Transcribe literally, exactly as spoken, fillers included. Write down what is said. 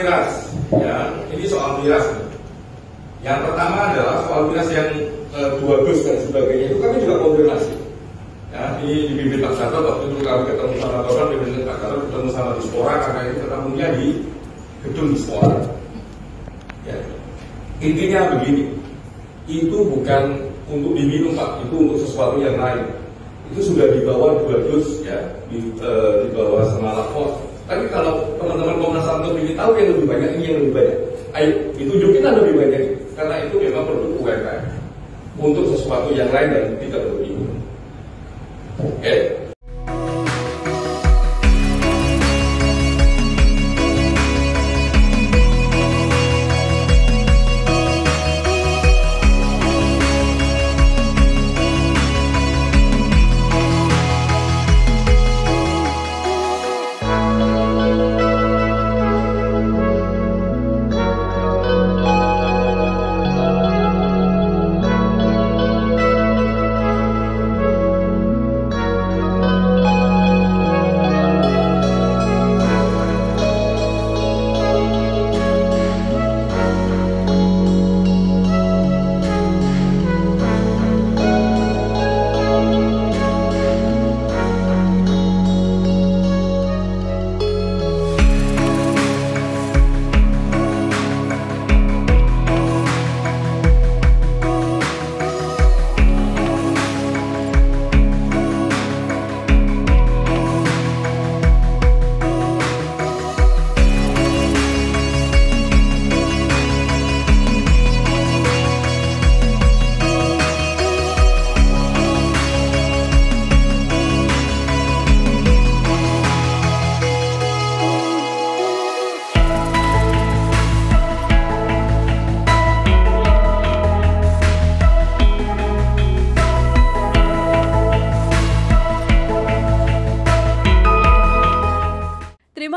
miras, ya, ini soal miras. Yang pertama adalah soal miras yang e, dua bus dan sebagainya, itu kami juga konfirmasi. Ya, ini dipimpin Pak Gatot, waktu itu kami ketemu sama Bapak, dipimpin Pak Gatot ketemu sama Dispora, karena ini ketemunya di gedung Dispora. Ya. Intinya begini, itu bukan untuk diminum Pak, itu untuk sesuatu yang lain. Itu sudah dibawa dua dus, ya, di, e, dibawa sama lapor. Tapi kalau teman-teman Komnas H A M ingin tahu yang lebih banyak, ini yang lebih banyak. Ayo, ditunjukin lebih banyak. Karena itu memang perlu U M K M untuk sesuatu yang lain dan tidak perlu ini. Oke. Okay. Terima